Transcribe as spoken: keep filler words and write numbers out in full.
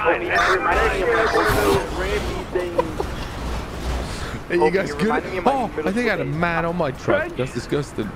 Hey, you guys good? Oh, I think I had a man on my truck. That's disgusting.